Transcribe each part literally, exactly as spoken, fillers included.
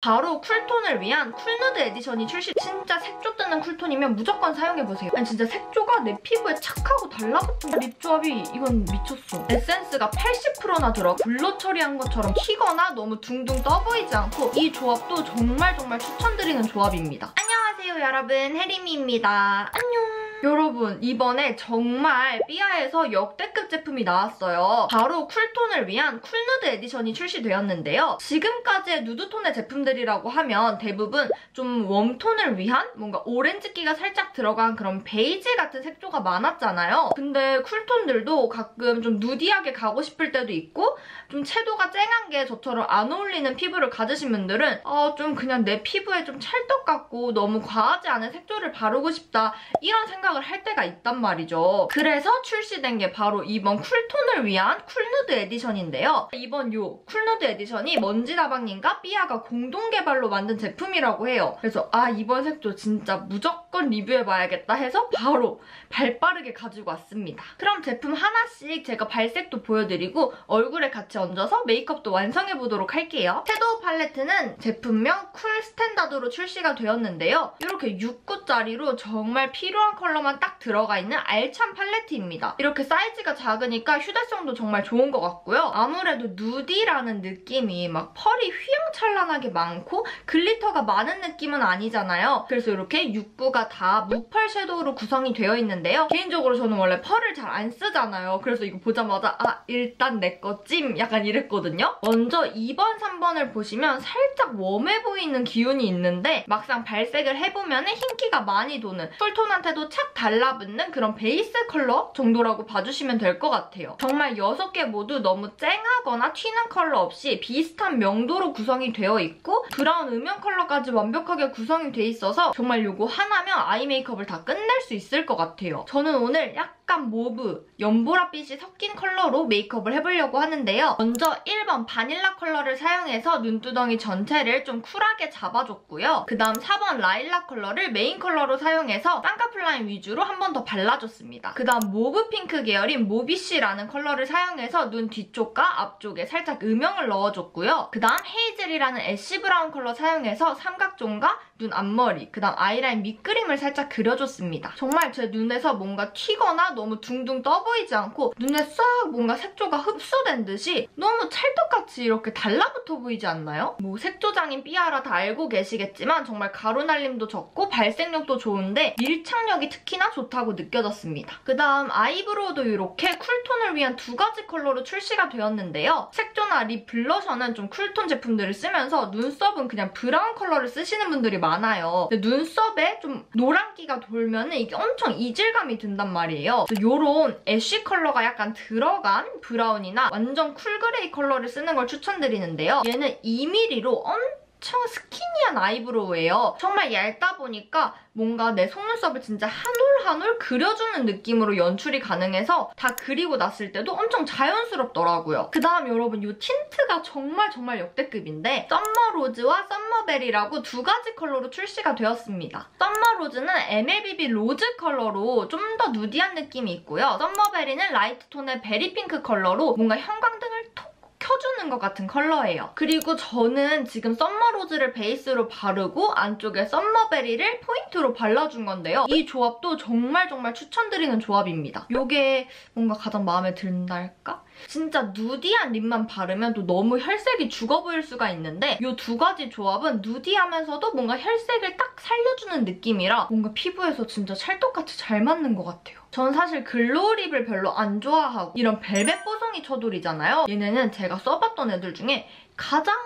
바로 쿨톤을 위한 쿨누드 에디션이 출시. 진짜 색조 뜨는 쿨톤이면 무조건 사용해보세요. 아니 진짜 색조가 내 피부에 착하고 달라붙은 립 조합이 이건 미쳤어. 에센스가 팔십 퍼센트나 들어 블러 처리한 것처럼 튀거나 너무 둥둥 떠보이지 않고 이 조합도 정말 정말 추천드리는 조합입니다. 안녕하세요 여러분, 혜리미입니다. 안녕. 여러분, 이번에 정말 삐아에서 역대급 제품이 나왔어요. 바로 쿨톤을 위한 쿨누드 에디션이 출시되었는데요. 지금까지의 누드톤의 제품들이라고 하면 대부분 좀 웜톤을 위한 뭔가 오렌지기가 살짝 들어간 그런 베이지 같은 색조가 많았잖아요. 근데 쿨톤들도 가끔 좀 누디하게 가고 싶을 때도 있고 좀 채도가 쨍한 게 저처럼 안 어울리는 피부를 가지신 분들은 아, 좀 그냥 내 피부에 좀 찰떡 같고 너무 과하지 않은 색조를 바르고 싶다 이런 생각 할 때가 있단 말이죠. 그래서 출시된 게 바로 이번 쿨톤을 위한 쿨누드 에디션인데요. 이번 요 쿨누드 에디션이 먼지나방님과 삐아가 공동 개발로 만든 제품이라고 해요. 그래서 아, 이번 색조 진짜 무조건 리뷰해봐야겠다 해서 바로 발빠르게 가지고 왔습니다. 그럼 제품 하나씩 제가 발색도 보여드리고 얼굴에 같이 얹어서 메이크업도 완성해보도록 할게요. 섀도우 팔레트는 제품명 쿨 스탠다드로 출시가 되었는데요. 이렇게 육 구짜리로 정말 필요한 컬러 컬러만 딱 들어가 있는 알찬 팔레트입니다. 이렇게 사이즈가 작으니까 휴대성도 정말 좋은 것 같고요. 아무래도 누디라는 느낌이 막 펄이 휘황찬란하게 많고 글리터가 많은 느낌은 아니잖아요. 그래서 이렇게 육 구가 다 무펄 섀도우로 구성이 되어 있는데요. 개인적으로 저는 원래 펄을 잘 안 쓰잖아요. 그래서 이거 보자마자 아, 일단 내 거 찜! 약간 이랬거든요. 먼저 이 번, 삼 번을 보시면 살짝 웜해 보이는 기운이 있는데 막상 발색을 해보면 흰기가 많이 도는, 쿨톤한테도 착 달라붙는 그런 베이스 컬러 정도라고 봐주시면 될 것 같아요. 정말 여섯 개 모두 너무 쨍하거나 튀는 컬러 없이 비슷한 명도로 구성이 되어 있고 브라운 음영 컬러까지 완벽하게 구성이 돼 있어서 정말 요거 하나면 아이 메이크업을 다 끝낼 수 있을 것 같아요. 저는 오늘 약간 모브, 연보라빛이 섞인 컬러로 메이크업을 해보려고 하는데요. 먼저 일 번 바닐라 컬러를 사용해서 눈두덩이 전체를 좀 쿨하게 잡아줬고요. 그 다음 사 번 라일락 컬러를 메인 컬러로 사용해서 쌍꺼풀라인 위주로 한 번 더 발라줬습니다. 그 다음 모브 핑크 계열인 모비쉬라는 컬러를 사용해서 눈 뒤쪽과 앞쪽에 살짝 음영을 넣어줬고요. 그 다음 헤이즐이라는 애쉬 브라운 컬러 사용해서 삼각존과 눈 앞머리, 그 다음 아이라인 밑그림을 살짝 그려줬습니다. 정말 제 눈에서 뭔가 튀거나 너무 둥둥 떠보이지 않고 눈에 싹 뭔가 색조가 흡수된 듯이 너무 찰떡같이 이렇게 달라붙어 보이지 않나요? 뭐 색조장인 삐아라 다 알고 계시겠지만 정말 가루날림도 적고 발색력도 좋은데 밀착력이 특히나 좋다고 느껴졌습니다. 그 다음 아이브로우도 이렇게 쿨톤을 위한 두 가지 컬러로 출시가 되었는데요. 색조나 립, 블러셔는 좀 쿨톤 제품들을 쓰면서 눈썹은 그냥 브라운 컬러를 쓰시는 분들이 많아요. 많아요. 근데 눈썹에 좀 노란기가 돌면 이게 엄청 이질감이 든단 말이에요. 요런 애쉬 컬러가 약간 들어간 브라운이나 완전 쿨그레이 컬러를 쓰는 걸 추천드리는데요. 얘는 이 밀리미터로 엄청 엄청 스키니한 아이브로우예요. 정말 얇다 보니까 뭔가 내 속눈썹을 진짜 한 올 한 올 그려주는 느낌으로 연출이 가능해서 다 그리고 났을 때도 엄청 자연스럽더라고요. 그 다음 여러분, 이 틴트가 정말 정말 역대급인데 썸머 로즈와 썸머 베리라고 두 가지 컬러로 출시가 되었습니다. 썸머 로즈는 엠엘비비 로즈 컬러로 좀 더 누디한 느낌이 있고요. 썸머 베리는 라이트 톤의 베리 핑크 컬러로 뭔가 형광등을 톡 켜주는 것 같은 컬러예요. 그리고 저는 지금 썸머 로즈를 베이스로 바르고 안쪽에 썸머 베리를 포인트로 발라준 건데요. 이 조합도 정말 정말 추천드리는 조합입니다. 요게 뭔가 가장 마음에 든달까? 진짜 누디한 립만 바르면 또 너무 혈색이 죽어 보일 수가 있는데 이 두 가지 조합은 누디하면서도 뭔가 혈색을 딱 살려주는 느낌이라 뭔가 피부에서 진짜 찰떡같이 잘 맞는 것 같아요. 전 사실 글로우 립을 별로 안 좋아하고 이런 벨벳 뽀송이 쳐돌이잖아요. 얘네는 제가 써봤던 애들 중에 가장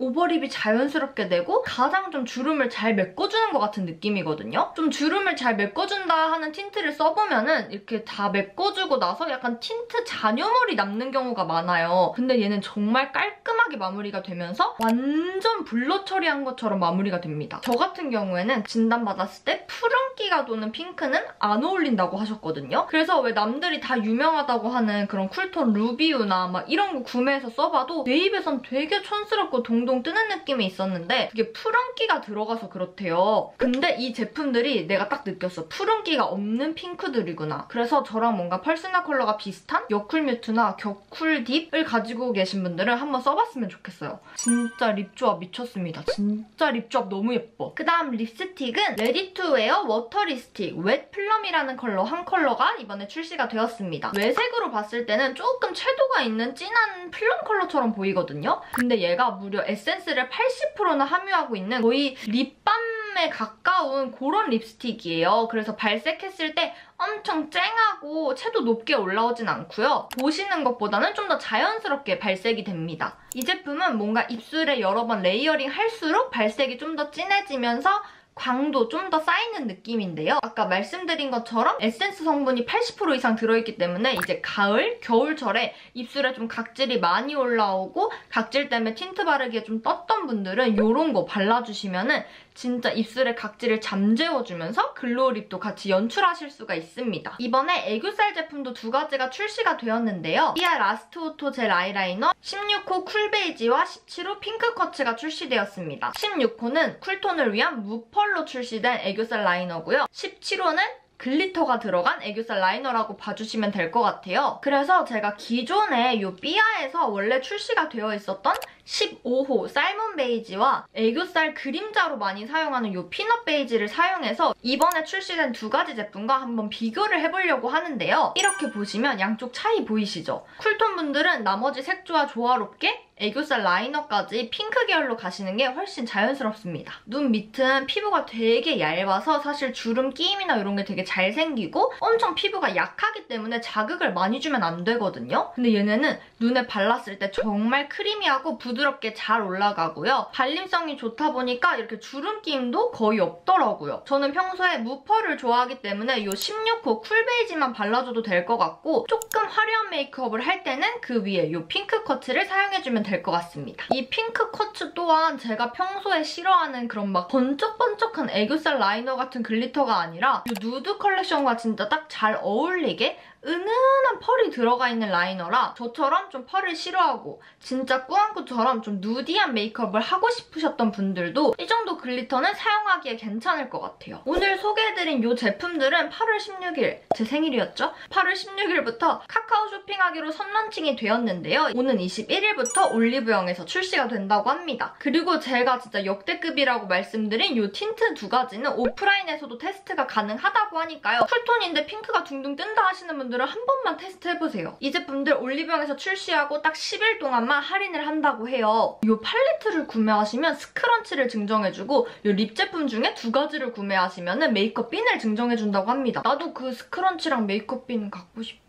오버립이 자연스럽게 되고 가장 좀 주름을 잘 메꿔주는 것 같은 느낌이거든요. 좀 주름을 잘 메꿔준다 하는 틴트를 써보면은 이렇게 다 메꿔주고 나서 약간 틴트 잔여물이 남는 경우가 많아요. 근데 얘는 정말 깔끔하게 마무리가 되면서 완전 블러 처리한 것처럼 마무리가 됩니다. 저 같은 경우에는 진단받았을 때 푸른기가 도는 핑크는 안 어울린다고 하셨거든요. 그래서 왜 남들이 다 유명하다고 하는 그런 쿨톤 루비우나 막 이런 거 구매해서 써봐도 내 입에선 되게 촌스럽고 동동 동동 뜨는 느낌이 있었는데 그게 푸른기가 들어가서 그렇대요. 근데 이 제품들이 내가 딱 느꼈어. 푸른기가 없는 핑크들이구나. 그래서 저랑 뭔가 퍼스널 컬러가 비슷한 여쿨 뮤트나 겨쿨 딥을 가지고 계신 분들은 한번 써봤으면 좋겠어요. 진짜 립 조합 미쳤습니다. 진짜 립 조합 너무 예뻐. 그다음 립스틱은 레디 투 웨어 워터 리스틱 웻 플럼이라는 컬러 한 컬러가 이번에 출시가 되었습니다. 외색으로 봤을 때는 조금 채도가 있는 진한 플럼 컬러처럼 보이거든요. 근데 얘가 무려 에센스를 팔십 퍼센트나 함유하고 있는 거의 립밤에 가까운 그런 립스틱이에요. 그래서 발색했을 때 엄청 쨍하고 채도 높게 올라오진 않고요. 보시는 것보다는 좀 더 자연스럽게 발색이 됩니다. 이 제품은 뭔가 입술에 여러 번 레이어링 할수록 발색이 좀 더 진해지면서 광도 좀 더 쌓이는 느낌인데요. 아까 말씀드린 것처럼 에센스 성분이 팔십 퍼센트 이상 들어있기 때문에 이제 가을, 겨울철에 입술에 좀 각질이 많이 올라오고 각질 때문에 틴트 바르기에 좀 떴던 분들은 이런 거 발라주시면은 진짜 입술에 각질을 잠재워주면서 글로우립도 같이 연출하실 수가 있습니다. 이번에 애교살 제품도 두 가지가 출시가 되었는데요. 삐아 라스트오토 젤 아이라이너 십육 호 쿨 베이지와 십칠 호 핑크 쿼츠가 출시되었습니다. 십육 호는 쿨톤을 위한 무펄로 출시된 애교살 라이너고요. 십칠 호는 글리터가 들어간 애교살 라이너라고 봐주시면 될 것 같아요. 그래서 제가 기존에 이 삐아에서 원래 출시가 되어 있었던 십오 호 살몬 베이지와 애교살 그림자로 많이 사용하는 이 피넛 베이지를 사용해서 이번에 출시된 두 가지 제품과 한번 비교를 해보려고 하는데요. 이렇게 보시면 양쪽 차이 보이시죠? 쿨톤 분들은 나머지 색조와 조화롭게 애교살 라이너까지 핑크 계열로 가시는 게 훨씬 자연스럽습니다. 눈 밑은 피부가 되게 얇아서 사실 주름 끼임이나 이런 게 되게 잘 생기고 엄청 피부가 약하기 때문에 자극을 많이 주면 안 되거든요. 근데 얘네는 눈에 발랐을 때 정말 크리미하고 부드럽게 잘 올라가고요. 발림성이 좋다 보니까 이렇게 주름 끼임도 거의 없더라고요. 저는 평소에 무펄을 좋아하기 때문에 이 십육 호 쿨 베이지만 발라줘도 될 것 같고 조금 화려한 메이크업을 할 때는 그 위에 이 핑크 쿼츠를 사용해주면 될 것 같습니다. 이 핑크 쿼츠 또한 제가 평소에 싫어하는 그런 막 번쩍번쩍한 애교살 라이너 같은 글리터가 아니라 이 누드 컬렉션과 진짜 딱 잘 어울리게 은은한 펄이 들어가 있는 라이너라 저처럼 좀 펄을 싫어하고 진짜 꾸안꾸처럼 좀 누디한 메이크업을 하고 싶으셨던 분들도 이 정도 글리터는 사용하기에 괜찮을 것 같아요. 오늘 소개해드린 이 제품들은 팔월 십육일, 제 생일이었죠? 팔월 십육일부터 카카오 쇼핑하기로 선런칭이 되었는데요. 오는 이십일일부터 올리브영에서 출시가 된다고 합니다. 그리고 제가 진짜 역대급이라고 말씀드린 이 틴트 두 가지는 오프라인에서도 테스트가 가능하다고 하니까요. 쿨톤인데 핑크가 둥둥 뜬다 하시는 분들 분들은 한 번만 테스트해보세요. 이 제품들 올리브영에서 출시하고 딱 십 일 동안만 할인을 한다고 해요. 이 팔레트를 구매하시면 스크런치를 증정해주고 이 립 제품 중에 두 가지를 구매하시면 메이크업 핀을 증정해준다고 합니다. 나도 그 스크런치랑 메이크업 핀 갖고 싶어.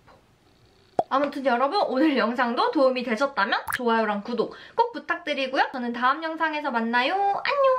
아무튼 여러분 오늘 영상도 도움이 되셨다면 좋아요랑 구독 꼭 부탁드리고요. 저는 다음 영상에서 만나요. 안녕!